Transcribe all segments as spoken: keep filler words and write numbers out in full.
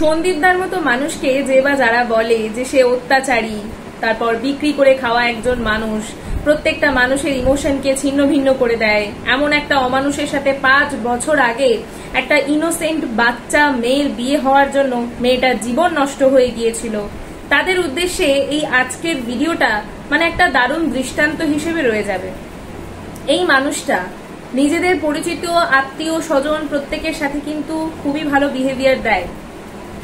সন্দীপদার মতো মানুষকে যে বা যারা বলে যে সে অত্যাচারী, তারপর বিক্রি করে খাওয়া একজন মানুষ, প্রত্যেকটা মানুষের ইমোশনকে ছিন্ন ভিন্ন করে দেয়, এমন একটা অমানুষের সাথে পাঁচ বছর আগে একটা ইনোসেন্ট বাচ্চা মেয়ের বিয়ে হওয়ার জন্য মেয়েটার জীবন নষ্ট হয়ে গিয়েছিল, তাদের উদ্দেশ্যে এই আজকের ভিডিওটা মানে একটা দারুণ দৃষ্টান্ত হিসেবে রয়ে যাবে। এই মানুষটা নিজেদের পরিচিত আত্মীয় স্বজন প্রত্যেকের সাথে কিন্তু খুবই ভালো বিহেভিয়ার দেয়,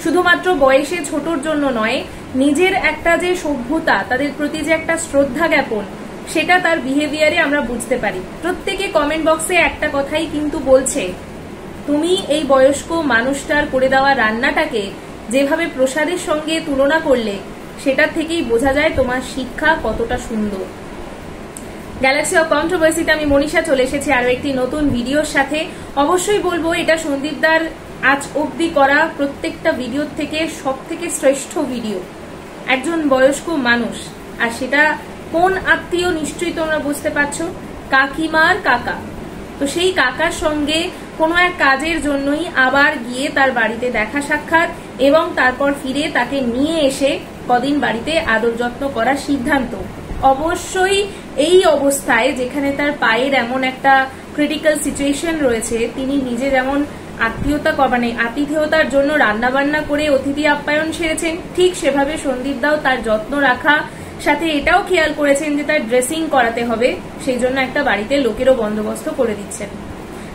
শুধুমাত্র বয়সে ছোটর জন্য নয়, নিজের একটা যে সভ্যতা, তাদের প্রতি যে একটা শ্রদ্ধা জ্ঞাপন, সেটা তার বিহেভিয়ারে আমরা বুঝতে পারি। প্রত্যেকে কমেন্ট বক্সে একটা কথাই কিন্তু বলছে, তুমি এই বয়স্ক মানুষটার করে দেওয়া রান্নাটাকে যেভাবে প্রসাদের সঙ্গে তুলনা করলে, সেটা থেকেই বোঝা যায় তোমার শিক্ষা কতটা সুন্দর। গ্যালাক্সি অফ কন্ট্রোভার্সিতে আমি মনীষা চলে এসেছি আরো একটি নতুন ভিডিওর সাথে। অবশ্যই বলবো এটা সন্দীপদার আজ অবধি করা প্রত্যেকটা ভিডিওর থেকে সব থেকে শ্রেষ্ঠ ভিডিও। একজন বয়স্ক মানুষ, আর সেটা কোন আত্মীয় নিশ্চয়ই তোমরা বুঝতে পারছো, কাকিমার কাকা। তো সেই কাকার সঙ্গে কোনো এক কাজের জন্যই আবার গিয়ে তার বাড়িতে দেখা সাক্ষাৎ এবং তারপর ফিরে তাকে নিয়ে এসে কদিন বাড়িতে আদর যত্ন করার সিদ্ধান্ত। অবশ্যই এই অবস্থায় যেখানে তার পায়ের এমন একটা ক্রিটিক্যাল সিচুয়েশন রয়েছে, তিনি নিজে যেমন আত্মীয়তা মানে আতিথেয়তার জন্য রান্নাবান্না করে অতিথি আপ্যায়ন সেরেছেন, ঠিক সেভাবে সন্দীপ দাও তার যত্ন রাখা, সাথে এটাও খেয়াল করেছেন যে তার ড্রেসিং করাতে হবে, সেই জন্য একটা বাড়িতে লোকেরও বন্দোবস্ত করে দিচ্ছেন।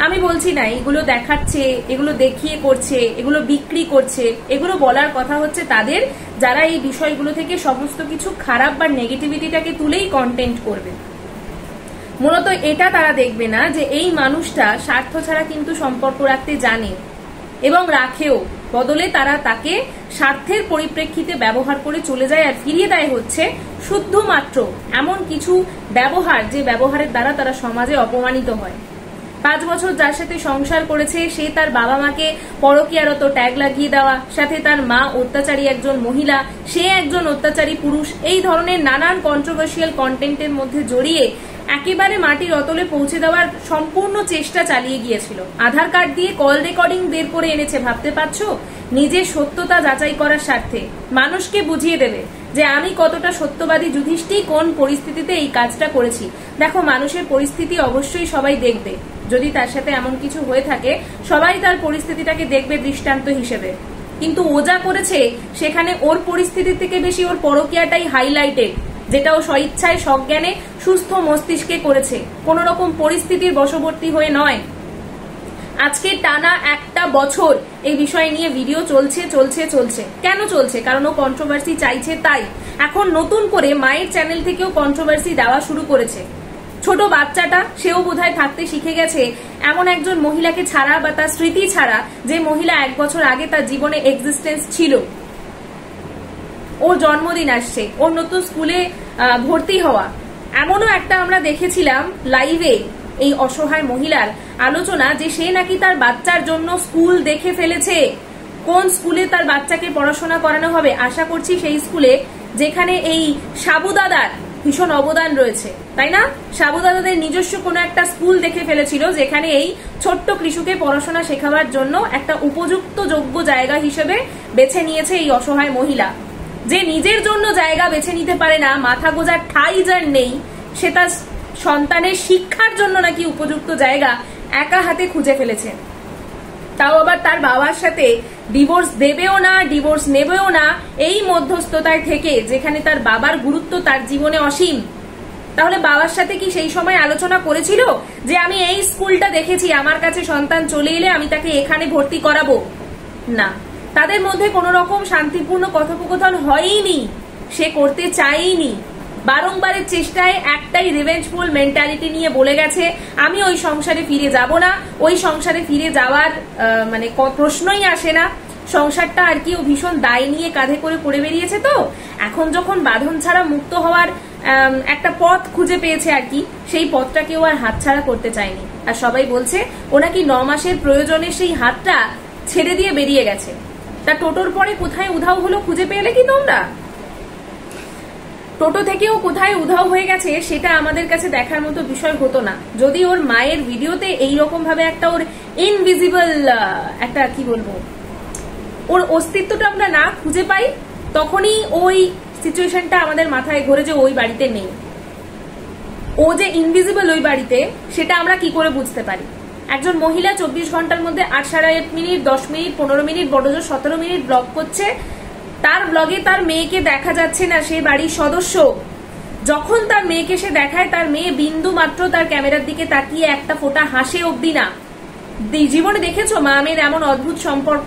আমি বলছি না এগুলো দেখাচ্ছে, এগুলো দেখিয়ে করছে, এগুলো বিক্রি করছে, এগুলো বলার কথা হচ্ছে তাদের, যারা এই বিষয়গুলো থেকে সমস্ত কিছু খারাপ বা নেগেটিভিটিটাকে তুলেই কন্টেন্ট করবে। মূলত এটা তারা দেখবে না যে এই মানুষটা স্বার্থ ছাড়া কিন্তু সম্পর্ক রাখতে জানে এবং রাখেও, বদলে তারা তাকে স্বার্থের পরিপ্রেক্ষিতে ব্যবহার করে চলে যায় আর ফিরিয়ে দেয় হচ্ছে শুধুমাত্র এমন কিছু ব্যবহার যে ব্যবহারের দ্বারা তারা সমাজে অপমানিত হয়। পাঁচ বছর যার সাথে সংসার করেছে, সে তার বাবা মাকে পরকীয়ারত ট্যাগ লাগিয়ে দেওয়া, সাথে তার মা অত্যাচারী একজন মহিলা, সে একজন অত্যাচারী পুরুষ, এই ধরনের নানান কন্ট্রোভার্সিয়াল কন্টেন্টের মধ্যে জড়িয়ে একেবারে মাটির অতলে পৌঁছে দেওয়ার সম্পূর্ণ চেষ্টা চালিয়ে গিয়েছিল। আধার কার্ড দিয়ে কল রেকর্ডিং বের করে এনেছে, ভাবতে পারছো, নিজের সত্যতা যাচাই করার স্বার্থে মানুষকে বুঝিয়ে দেবে যে আমি কতটা সত্যবাদী, যুধিষ্ঠি কোন পরিস্থিতিতে এই কাজটা করেছি। দেখো, মানুষের পরিস্থিতি অবশ্যই সবাই দেখবে, যদি তার সাথে এমন কিছু হয়ে থাকে সবাই তার পরিস্থিতিটাকে দেখবে দৃষ্টান্ত হিসেবে, কিন্তু ও যা করেছে সেখানে ওর পরিস্থিতি থেকে বেশি ওর পরকীয়াটাই হাইলাইটেড, যেটা ও স্বইচ্ছায় সজ্ঞানে সুস্থ মস্তিষ্কে করেছে, কোন রকম পরিস্থিতির বশবর্তী হয়ে নয়। আজকে টানা একটা বছর এই বিষয় নিয়ে ভিডিও চলছে চলছে চলছে কেন চলছে? কারণ ও কন্ট্রোভার্সি চাইছে, তাই এখন নতুন করে মায়ের চ্যানেল থেকেও কন্ট্রোভার্সি দেওয়া শুরু করেছে। ছোট বাচ্চাটা সেও বোধহয় থাকতে শিখে গেছে এমন একজন মহিলাকে ছাড়া বা তার স্মৃতি ছাড়া, যে মহিলা এক বছর আগে তার জীবনে এক্সিস্টেন্স ছিল। ওর জন্মদিন আসছে, ওর নতুন স্কুলে ভর্তি হওয়া, এমনও একটা আমরা দেখেছিলাম লাইভে এই অসহায় মহিলার আলোচনা যে সে নাকি তার বাচ্চার জন্য স্কুল দেখে ফেলেছে, কোন স্কুলে তার বাচ্চাকে পড়াশোনা করানো হবে। আশা করছি সেই স্কুলে যেখানে এই সাবুদাদার ভীষণ অবদান রয়েছে, তাই না? সাবুদাদাদের নিজস্ব কোনো একটা স্কুল দেখে ফেলেছিল যেখানে এই ছোট্ট কৃষককে পড়াশোনা শেখাবার জন্য একটা উপযুক্ত যোগ্য জায়গা হিসেবে বেছে নিয়েছে এই অসহায় মহিলা, যে নিজের জন্য জায়গা বেছে নিতে পারে না, মাথা গোজার ঠাঁই যার নেই, সে তার সন্তানের শিক্ষার জন্য নাকি উপযুক্ত জায়গা একা হাতে খুঁজে ফেলেছে। তাও আবার তার বাবার সাথে ডিভোর্স দেবেও না, ডিভোর্স নেবেও না, এই মধ্যস্থতায় থেকে, যেখানে তার বাবার গুরুত্ব তার জীবনে অসীম। তাহলে বাবার সাথে কি সেই সময় আলোচনা করেছিল যে আমি এই স্কুলটা দেখেছি, আমার কাছে সন্তান চলে এলে আমি তাকে এখানে ভর্তি করাবো? না, তাদের মধ্যে কোনো রকম শান্তিপূর্ণ কথোপকথন হয়নি, সে করতে চাইনি। বারংবারের চেষ্টায় একটাই রিভেঞ্জফুল মেন্টালিটি নিয়ে বলে গেছে আমি ওই সংসারে ফিরে যাব না, ওই সংসারে ফিরে যাওয়ার মানে প্রশ্নই আসে না, সংসারটা আর কি ও ভীষণ দায় নিয়ে কাঁধে করে পড়ে বেরিয়েছে। তো এখন যখন বাঁধন ছাড়া মুক্ত হওয়ার একটা পথ খুঁজে পেয়েছে আর কি, সেই পথটাকে ও আর হাতছাড়া করতে চায়নি। আর সবাই বলছে ও নাকি ন মাসের প্রয়োজনে সেই হাতটা ছেড়ে দিয়ে বেরিয়ে গেছে। তা টোটোর পরে কোথায় উধাও হলো খুঁজে পেলে কি তোমরা? টোটো থেকেও কোথায় উধাও হয়ে গেছে সেটা আমাদের কাছে দেখার মতো বিষয় হতো না যদি ওর মায়ের ভিডিওতে এইরকম ভাবে একটা ওর ইনভিজিবল একটা কি বলবো ওর অস্তিত্বটা আমরা না খুঁজে পাই, তখনই ওই সিচুয়েশনটা আমাদের মাথায় ঘোরে যে ওই বাড়িতে নেই, ও যে ইনভিজিবল ওই বাড়িতে, সেটা আমরা কি করে বুঝতে পারি? একজন মহিলা চব্বিশ ঘন্টার মধ্যে আট সাড়ে আট মিনিট দশ মিনিট পনেরো মিনিট বড়জোর সতেরো মিনিট ব্লগ করছে, তার ব্লগে তার মেয়েকে দেখা যাচ্ছে না, সে বাড়ির সদস্য। যখন তার মেয়েকে সে দেখায়, তার মেয়ে বিন্দু মাত্র তার ক্যামেরার দিকে তাকিয়ে একটা ফোঁটা হাসে অবধি না। জীবনে দেখেছো মা মেয়ের এমন অদ্ভুত সম্পর্ক?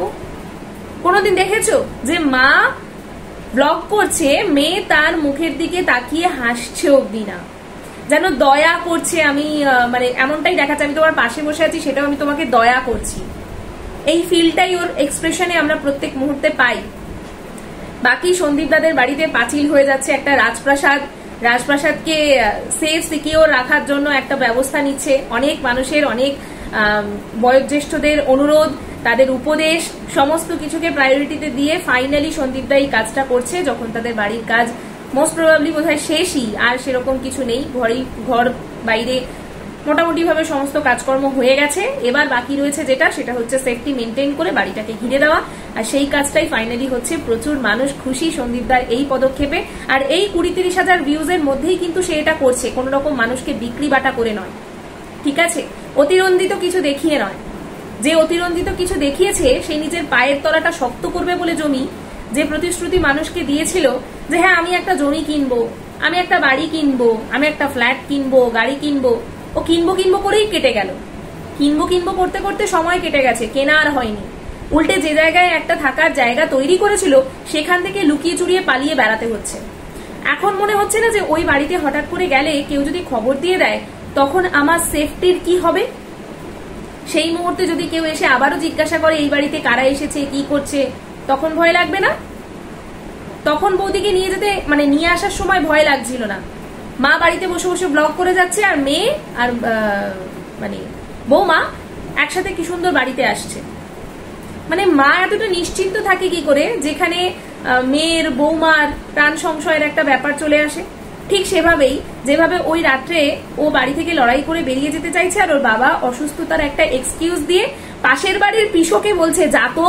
কোনোদিন দেখেছো যে মা ব্লগ করছে, মেয়ে তার মুখের দিকে তাকিয়ে হাসছে অবধি না, যেন দয়া করছে, আমি মানে এমনটাই দেখাচ্ছি, আমি তোমার পাশে বসে আছি, সেটাও আমি তোমাকে দয়া করছি। এই ফিলটাই ওর এক্সপ্রেশনে আমরা প্রত্যেক মুহূর্তে পাই। বাকি সন্দীপ দাদের বাড়িতে পাঁচিল হয়ে যাচ্ছে, একটা রাজপ্রাসাদ, রাজপ্রাসাদকে সেফ সিকিওর রাখার জন্য একটা ব্যবস্থা নিচ্ছে, অনেক মানুষের, অনেক বয়োজ্যেষ্ঠদের অনুরোধ, তাদের উপদেশ, সমস্ত কিছুকে প্রায়োরিটিতে দিয়ে ফাইনালি সন্দীপ দা এই কাজটা করছে, যখন তাদের বাড়ির কাজ মোস্ট প্রবাবলি বোধহয় শেষই, আর সেরকম কিছু নেই, ঘরেই ঘর বাইরে মোটামুটি ভাবে সমস্ত কাজকর্ম হয়ে গেছে। এবার বাকি রয়েছে যেটা, সেটা হচ্ছে সেফটি মেনটেন করে বাড়িটাকে ঘিরে দেওয়া, আর সেই কাজটাই ফাইনালি হচ্ছে। প্রচুর মানুষ খুশি সন্দীপদার এই পদক্ষেপে, আর এই কুড়ি তিরিশ হাজার ভিউজের মধ্যেই কিন্তু সে এটা করছে, কোন রকম মানুষকে বিক্রি বাটা করে নয়, ঠিক আছে, অতিরঞ্জিত কিছু দেখিয়ে নয়। যে অতিরঞ্জিত কিছু দেখিয়েছে, সে নিজের পায়ের তলাটা শক্ত করবে বলে জমি, যে প্রতিশ্রুতি মানুষকে দিয়েছিল যে হ্যাঁ আমি একটা জমি কিনবো, আমি একটা বাড়ি কিনবো, আমি একটা ফ্ল্যাট কিনবো, গাড়ি কিনবো, ও কিনবো কিনবো করেই কেটে গেল, কিনবো কিনবো করতে করতে সময় কেটে গেছে, কেনা আর হয়নি। উল্টে যে জায়গায় একটা থাকার জায়গা তৈরি করেছিল, সেখান থেকে লুকিয়ে চুরিয়ে পালিয়ে বেড়াতে হচ্ছে। এখন মনে হচ্ছে না যে ওই বাড়িতে হঠাৎ করে গেলে কেউ যদি খবর দিয়ে দেয়, তখন আমার সেফটির কি হবে? সেই মুহূর্তে যদি কেউ এসে আবারও জিজ্ঞাসা করে এই বাড়িতে কারা এসেছে, কি করছে, তখন ভয় লাগবে না? তখন বৌদিকে নিয়ে যেতে মানে নিয়ে আসার সময় ভয় লাগছিল না? মা বাড়িতে বসে বসে ব্লগ করে যাচ্ছে, আর মেয়ে আর মানে বৌমা একসাথে কি সুন্দর বাড়িতে আসছে। মানে মা এতটা নিশ্চিন্ত থাকে কি করে, যেখানে মেয়ের বৌমার প্রাণ সংশয়ের একটা ব্যাপার চলে আসে, ঠিক সেভাবেই যেভাবে ওই রাত্রে ও বাড়ি থেকে লড়াই করে বেরিয়ে যেতে চাইছে, আর ওর বাবা অসুস্থতার একটা এক্সকিউজ দিয়ে পাশের বাড়ির পিসোকে বলছে যা তো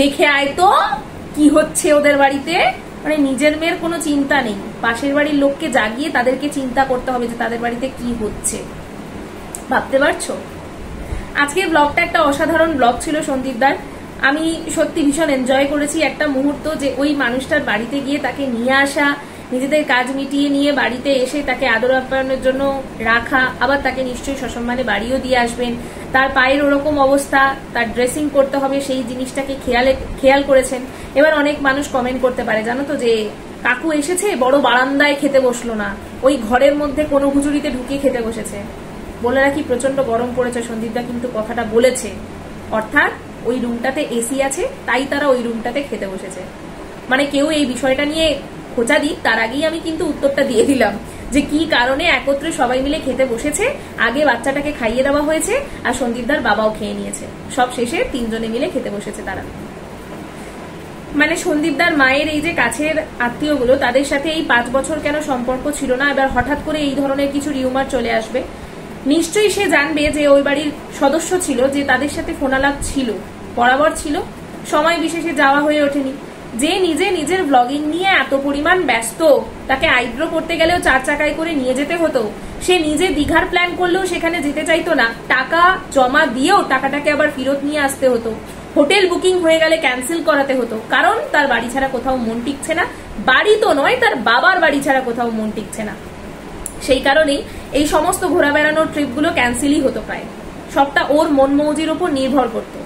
দেখে আয় তো কি হচ্ছে ওদের বাড়িতে। মানে নিজের মেয়ের কোনো চিন্তা নেই, পাশের বাড়ির লোককে জাগিয়ে তাদেরকে চিন্তা করতে হবে যে তাদের বাড়িতে কি হচ্ছে। ভাবতে পারছো? আজকের ব্লগটা একটা অসাধারণ ব্লগ ছিল সন্দীপদার, আমি সত্যি ভীষণ এনজয় করেছি একটা মুহূর্ত, যে ওই মানুষটার বাড়িতে গিয়ে তাকে নিয়ে আসা, নিজেদের কাজ মিটিয়ে নিয়ে বাড়িতে এসে তাকে আদর আপ্যায়নের জন্য রাখা, আবার তাকে নিশ্চয়ই সসম্মানে বাড়িও দিয়ে আসবেন, তার পায়ের ওরকম অবস্থা, তার ড্রেসিং করতে হবে, সেই জিনিসটাকে খেয়ালে খেয়াল করেছেন। এবার অনেক মানুষ কমেন্ট করতে পারে জানো তো, যে কাকু এসেছে বড় বারান্দায় খেতে বসলো না, ওই ঘরের মধ্যে কোনো হুজুরিতে ঢুকিয়ে খেতে বসেছে। বলে রাখি প্রচন্ড গরম পড়েছে, সন্দীপদা কিন্তু কথাটা বলেছে, অর্থাৎ ওই রুমটাতে এসি আছে, তাই তারা ওই রুমটাতে খেতে বসেছে। মানে কেউ এই বিষয়টা নিয়ে খোঁচা দিই, তার আগেই আমি কিন্তু উত্তরটা দিয়ে দিলাম যে কি কারণে একত্রে সবাই মিলে খেতে বসেছে। আগে বাচ্চাটাকে খাইয়ে দেওয়া হয়েছে, আর সন্দীপদার বাবাও খেয়ে নিয়েছে, সব শেষে তিনজনে মিলে খেতে বসেছে তারা। মানে সন্দীপদার মায়ের এই যে কাছের আত্মীয়গুলো, তাদের সাথে এই পাঁচ বছর কেন সম্পর্ক ছিল না, এবার হঠাৎ করে এই ধরনের কিছু রিউমার চলে আসবে। নিশ্চয়ই সে জানবে যে ওই বাড়ির সদস্য ছিল, যে তাদের সাথে ফোনালাপ ছিল, বরাবর ছিল, সময় বিশেষে যাওয়া হয়ে ওঠেনি। যে নিজে নিজের ব্লগিং নিয়ে এত পরিমাণ ব্যস্ত, তাকে আইব্রো করতে গেলেও চার চাকায় করে নিয়ে যেতে হতো, সে নিজে দীঘার প্ল্যান করলেও সেখানে যেতে চাইতো না, টাকা জমা দিয়েও টাকাটাকে আবার ফেরত নিয়ে আসতে হতো, হোটেল বুকিং হয়ে গেলে ক্যান্সেল করাতে হতো, কারণ তার বাড়ি ছাড়া কোথাও মন টিকছে না, বাড়ি তো নয়, তার বাবার বাড়ি ছাড়া কোথাও মন টিকছে না। সেই কারণেই এই সমস্ত ঘোরা বেড়ানোর ট্রিপগুলো ক্যান্সেলই হতো, প্রায় সবটা ওর মন মৌজির ওপর নির্ভর করতো।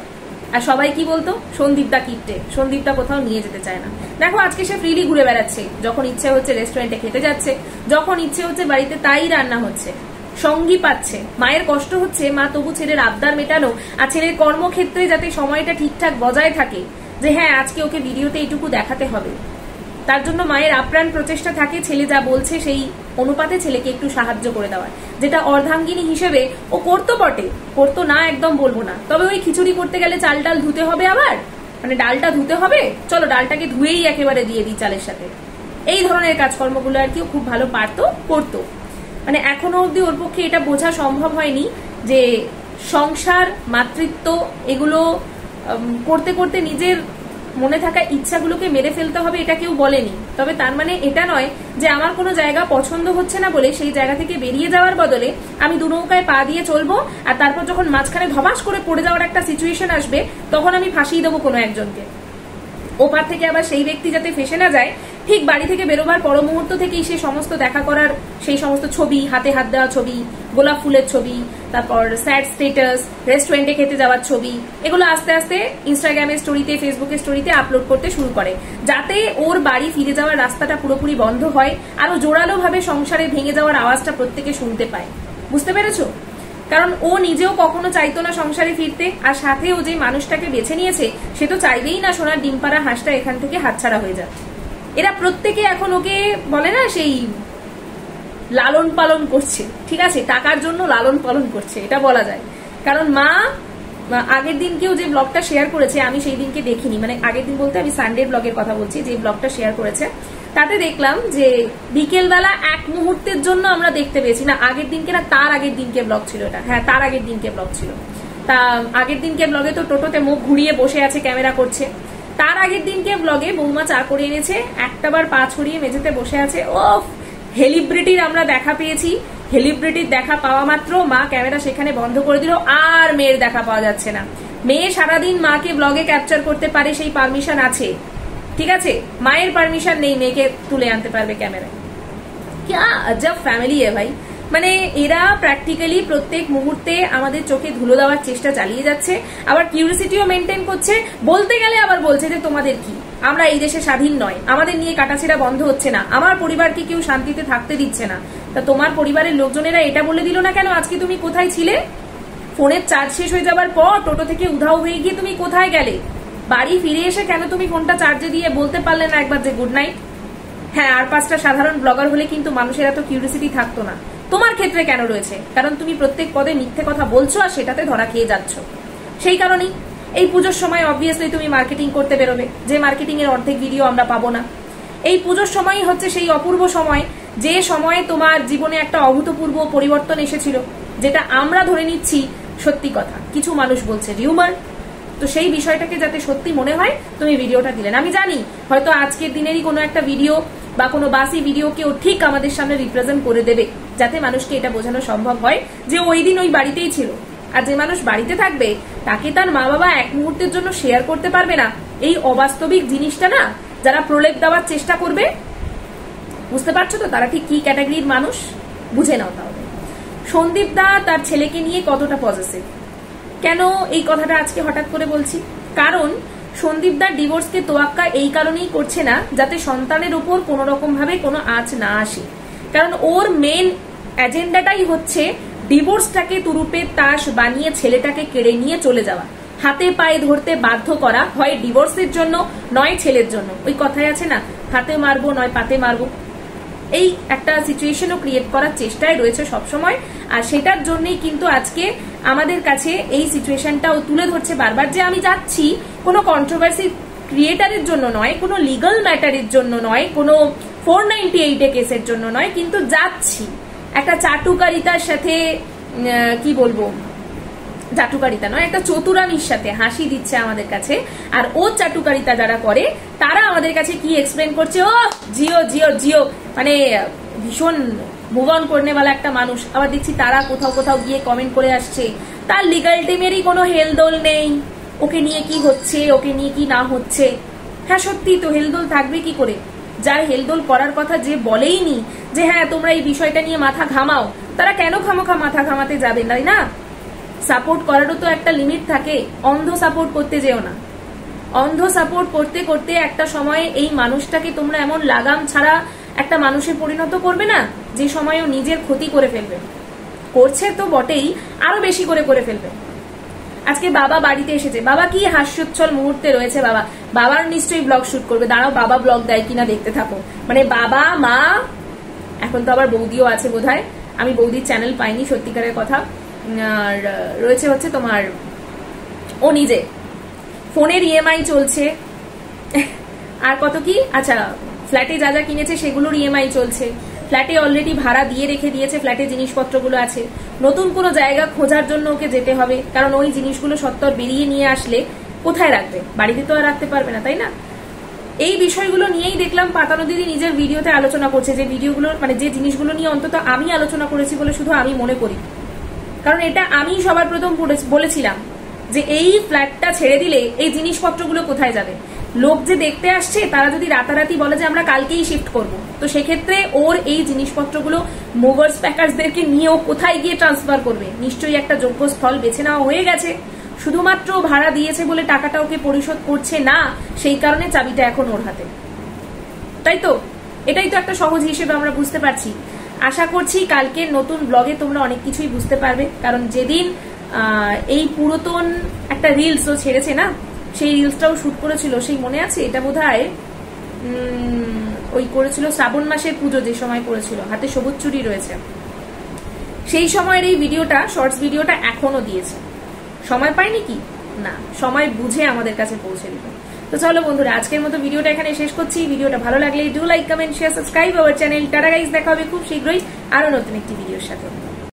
আর সবাই কি বলতো, সন্দীপদা কিপ্টে, সন্দীপদা কোথাও নিয়ে যেতে চায় না। দেখো আজকে সে ফ্রিলি ঘুরে বেড়াচ্ছে, যখন ইচ্ছে হচ্ছে রেস্টুরেন্টে খেতে যাচ্ছে, যখন ইচ্ছে হচ্ছে বাড়িতে তাই রান্না হচ্ছে, সঙ্গী পাচ্ছে। মায়ের কষ্ট হচ্ছে, মা তবু ছেলের আবদার মেটানো, আর ছেলের কর্মক্ষেত্রে যাতে সময়টা ঠিকঠাক বজায় থাকে, যে হ্যাঁ আজকে ওকে ভিডিওতে এইটুকু দেখাতে হবে, তার জন্য মায়ের আপ্রাণ প্রচেষ্টা থাকে ছেলে যা বলছে সেই অনুপাতে ছেলেকে একটু সাহায্য করে দেওয়ার, যেটা অর্ধাঙ্গিনী হিসেবে ও করতো বটে, করতো না একদম বলবো না, তবে ওই খিচুড়ি করতে গেলে চাল ডাল ধুতে হবে, আবার মানে ডালটা ধুতে হবে, চলো ডালটাকে ধুয়েই একেবারে দিয়ে দিই চালের সাথে, এই ধরনের কাজকর্মগুলো আর কি খুব ভালো পারতো, করতো। মানে এখনো অবধি ওর পক্ষে এটা বোঝা সম্ভব হয়নি যে সংসার, মাতৃত্ব, এগুলো করতে করতে নিজের মনে থাকা ইচ্ছাগুলোকে মেরে ফেলতে হবে এটা কেউ বলেনি, তবে তার মানে এটা নয় যে আমার কোনো জায়গা পছন্দ হচ্ছে না বলে সেই জায়গা থেকে বেরিয়ে যাওয়ার বদলে আমি দু নৌকায় পা দিয়ে চলবো, আর তারপর যখন মাঝখানে ধবাস করে পড়ে যাওয়ার একটা সিচুয়েশন আসবে তখন আমি ফাঁসিয়ে দেবো কোনো একজনকে। ওপার থেকে আবার সেই ব্যক্তি যাতে ফেসে না যায়, ঠিক বাড়ি থেকে বেরোবার পর মুহূর্ত থেকেই সেই সমস্ত দেখা করার সেই সমস্ত ছবি, হাতে হাত দেওয়া ছবি, গোলাপ ফুলের ছবি, তারপর স্যাড স্ট্যাটাস, রেস্টুরেন্টে খেতে যাওয়ার ছবি, এগুলো আস্তে আস্তে ইনস্টাগ্রামের স্টোরিতে, ফেসবুকের স্টোরিতে আপলোড করতে শুরু করে, যাতে ওর বাড়ি ফিরে যাওয়ার রাস্তাটা পুরোপুরি বন্ধ হয়, আরো জোরালোভাবে সংসারে ভেঙে যাওয়ার আওয়াজটা প্রত্যেকে শুনতে পায়। বুঝতে পেরেছো? কারণ ও নিজেও কখনো চাইতো না সংসারে ফিরতে, আর সাথে ও যে মানুষটাকে বেছে নিয়েছে সে তো চাইবেই না সোনার ডিমপাড়া হাঁসটা এখান থেকে হাতছাড়া হয়ে যায়। এরা প্রত্যেকে এখন ওকে বলে না সেই লালন পালন করছে, ঠিক আছে, টাকার জন্য লালন পালন করছে এটা বলা যায়। কারণ মা আগের দিনকেও যে ব্লগটা শেয়ার করেছে, আমি সেই দিনকে দেখিনি, মানে আগের দিন বলতে আমি সানডে ব্লগের কথা বলছি, যে ব্লগটা শেয়ার করেছে তাতে দেখলাম যে বিকেলবেলা এক মুহূর্তের জন্য আমরা দেখতে পেয়েছি, না আগের দিনকে না তার আগের দিনকে ব্লগ ছিল এটা, হ্যাঁ তার আগের দিনকে ব্লগ ছিল, তা আগের দিনকে ব্লগে তো টোটোতে মুখ ঘুরিয়ে বসে আছে ক্যামেরা করছে, তার আগের দিনকে ব্লগে বৌমা চা করে এনেছে, একটা বার পা ছড়িয়ে মেঝেতে বসে আছে। ও হেলিব্রিটির আমরা দেখা পেয়েছি, হেলিব্রিটির দেখা পাওয়া মাত্র মা ক্যামেরা সেখানে বন্ধ করে দিল, আর মেয়ের দেখা পাওয়া যাচ্ছে না। মেয়ে সারাদিন মাকে ব্লগে ক্যাপচার করতে পারে, সেই পারমিশন আছে, ঠিক আছে, মায়ের পারমিশন নেই মেয়েকে তুলে আনতে পারবে ক্যামেরায়। ক্যা আজব ফ্যামিলি এ ভাই, মানে এরা প্র্যাকটিক্যালি প্রত্যেক মুহূর্তে আমাদের চোখে ধুলো দেওয়ার চেষ্টা চালিয়ে যাচ্ছে, আবার কিউরিসিটিও মেনটেন করছে, বলতে গেলে আবার বলছে যে তোমাদের কি, আমরা এই দেশে স্বাধীন নয়, আমাদের নিয়ে কাটাছেড়া বন্ধ হচ্ছে না, আমার পরিবারকে কেউ শান্তিতে থাকতে দিচ্ছে না, তা তোমার পরিবারের লোকজনেরা এটা বলে দিল না কেন আজকে তুমি কোথায় ছিলে, ফোনের চার্জ শেষ হয়ে যাবার পর টোটো থেকে উধাও হয়ে গিয়ে তুমি কোথায় গেলে, বাড়ি ফিরে এসে কেন তুমি ফোনটা চার্জে দিয়ে বলতে পারলে না একবার যে গুড নাইট। হ্যাঁ, আর পাঁচটা সাধারণ ব্লগার হলে কিন্তু মানুষের এত কিউরিসিটি থাকতো না, তোমার ক্ষেত্রে কেন রয়েছে, কারণ তুমি প্রত্যেক পদে মিথ্যে কথা বলছো আর সেটাতে ধরা খেয়ে যাচ্ছ। সেই কারণেই এই পুজোর সময় অবভিয়াসলি তুমি মার্কেটিং করতে বেরোবে, যে মার্কেটিং এর অর্ধেক ভিডিও আমরা পাবো না। এই পুজোর সময়ই হচ্ছে সেই অপূর্ব সময় যে সময়ে তোমার জীবনে একটা অভূতপূর্ব পরিবর্তন এসেছিল, যেটা আমরা ধরে নিচ্ছি সত্যি কথা, কিছু মানুষ বলছে রিউমার, তো সেই বিষয়টাকে যাতে সত্যি মনে হয় তুমি ভিডিওটা দিলেন। আমি জানি হয়তো আজকের দিনেরই কোনো একটা ভিডিও বা কোনো বাসি ভিডিওকেও ঠিক আমাদের সামনে রিপ্রেজেন্ট করে দেবে, যাতে মানুষকে এটা বোঝানো সম্ভব হয় যে ওই দিন ওই বাড়িতেই ছিল, আর যে মানুষ বাড়িতে থাকবে তাকে তার মা বাবা এক মুহূর্তের জন্য শেয়ার করতে পারবে না, এই অবাস্তবিক জিনিসটা না যারা প্রলেপ দেওয়ার চেষ্টা করবে, বুঝতে পারছো তো তারা ঠিক কি ক্যাটাগরির মানুষ, বুঝে নাও তাহলে। সন্দীপ দা তার ছেলেকে নিয়ে কতটা পজিটিভ, কেন এই কথাটা আজকে হঠাৎ করে বলছি, কারণ সন্দীপ দা ডিভোর্সকে তোয়াক্কা এই কারণেই করছে না যাতে সন্তানের উপর কোনো রকম ভাবে কোনো আঁচ না আসে, কারণ ওর মেন এজেন্ডাটাই হচ্ছে ডিভোর্সটাকে তুরুপের তাস বানিয়ে ছেলেটাকে কেড়ে নিয়ে চলে যাওয়া, হাতে পায়ে ধরতে বাধ্য করা, হয় ডিভোর্সের জন্য নয় ছেলের জন্য। ওই কথাই আছে না, হাতে মারবো নয় পাতে মারবো, এই একটা সিচুয়েশনও ক্রিয়েট করার চেষ্টায় রয়েছে সবসময়, আর সেটার জন্যই কিন্তু আজকে আমাদের কাছে এই সিচুয়েশনটাও তুলে ধরছে বারবার, যে আমি যাচ্ছি কোনো কন্ট্রোভার্সি ক্রিয়েটারের জন্য নয়, কোনো লিগাল ম্যাটারের জন্য নয়, কোনো ফোর নাইনটি এইটে কেসের জন্য নয়, কিন্তু যাচ্ছি একটা চাটুকারিতার সাথে, কি বলবো চাটুকারিতা নয়, একটা চতুরানির সাথে হাসি দিচ্ছে আমাদের কাছে, আর ও চাটুকারিতা যারা করে তারা আমাদের কাছে কি এক্সপ্লেন করছে, ও জিও জিও জিও, মানে ভীষণ মুভ অন করনে ওয়ালা একটা মানুষ। আবার দেখছি তারা কোথাও কোথাও গিয়ে কমেন্ট করে আসছে তার লিগাল টিমেরই কোনো হেলদোল নেই, ওকে নিয়ে কি হচ্ছে, ওকে নিয়ে কি না হচ্ছে। হ্যাঁ সত্যি তো, হেলদোল থাকবে কি করে, যার হেলদোল করার কথা, যে বলেইনি যে হ্যাঁ তোমরা এই বিষয়টা নিয়ে মাথা ঘামাও, তারা কেন খামোখা মাথা ঘামাতে যাবে, তাই না? সাপোর্ট করারও তো একটা লিমিট থাকে, অন্ধ সাপোর্ট করতে যেও না, অন্ধ সাপোর্ট করতে করতে একটা সময়ে এই মানুষটাকে তোমরা এমন লাগাম ছাড়া একটা মানুষে পরিণত করবে না যে সময়ে ও নিজের ক্ষতি করে ফেলবে, করছে তো বটেই আরো বেশি করে করে ফেলবে। আজকে বাবা বাড়িতে এসেছে, বাবা কি হাস্যোচ্ছল মুহূর্তে রয়েছে, বাবা বাবার নিশ্চয়ই ব্লগ শুট করবে, দাঁড়াও বাবা ব্লগ দেয় কিনা দেখতে থাকো, মানে বাবা মা, এখন তো আবার বৌদিও আছে বোধহয়, আমি বৌদির চ্যানেল পাইনি সত্যিকারের কথা, আর রয়েছে হচ্ছে তোমার ও নিজে, ফোনের ইএমআই চলছে, আর কত কি, আচ্ছা ফ্ল্যাটে যা যা কিনেছে সেগুলোর ইএমআই চলছে, ফ্ল্যাটে অলরেডি ভাড়া দিয়ে রেখে দিয়েছে, ফ্ল্যাটে জিনিসপত্রগুলো আছে, নতুন কোনো জায়গা খোঁজার জন্য ওকে যেতে হবে, কারণ ওই জিনিসগুলো সত্ত্বর বেরিয়ে নিয়ে আসলে ও কোথায় রাখবে? বাড়িতে তো আর রাখতে পারবে না, তাই না? এই বিষয়গুলো নিয়েই দেখলাম পাতানো দিদি নিজের ভিডিওতে আলোচনা করছে, যে ভিডিওগুলো মানে যে জিনিসগুলো নিয়ে অন্তত আমি আলোচনা করেছি বলে শুধু আমি মনে করি, কারণ এটা আমি সবার প্রথম বলেছিলাম যে এই ফ্ল্যাটটা ছেড়ে দিলে এই জিনিসপত্রগুলো কোথায় যাবে? লোক যে দেখতে আসছে তারা যদি রাতারাতি বলে যে আমরা কালকেই শিফট করব, তো সেক্ষেত্রে ওর এই জিনিসপত্রগুলো মুভার্স প্যাকার্সদেরকে নিয়ে ও কোথায় গিয়ে ট্রান্সফার করবে? নিশ্চয়ই একটা যোগ্য স্থল বেছে নেওয়া হয়ে গেছে, শুধুমাত্র ভাড়া দিয়েছে বলে টাকাটা ওকে পরিশোধ করছে না, সেই কারণে চাবিটা এখন ওর হাতে, তাই তো? এটাই তো একটা সহজ হিসেবে আমরা বুঝতে পারছি। আশা করছি কালকের নতুন ব্লগে তোমরা অনেক কিছুই বুঝতে পারবে, কারণ যেদিন এই পুরাতন একটা রিলসও ছেড়েছে না, সেই রিলসটাও শুট করেছিল, সেই মনে আছে? এটা বোধহয় ওই করেছিল শ্রাবণ মাসের পুজো, যে সময় করেছিল হাতে সবুজ চুড়ি রয়েছে, সেই সময়ের এই ভিডিওটা, শর্টস ভিডিওটা এখনো দিয়েছে। সময় পাইনি কি না, সময় বুঝে আমাদের কাছে পৌঁছে দিল। তো চলো বন্ধুরা, আজকের মতো ভিডিওটা এখানে শেষ করছি। ভিডিওটা ভালো লাগলে do like, comment, share, subscribe our channel. Tata guys, দেখা হবে খুব শীঘ্রই আরো নতুন একটি ভিডিওর সাথে।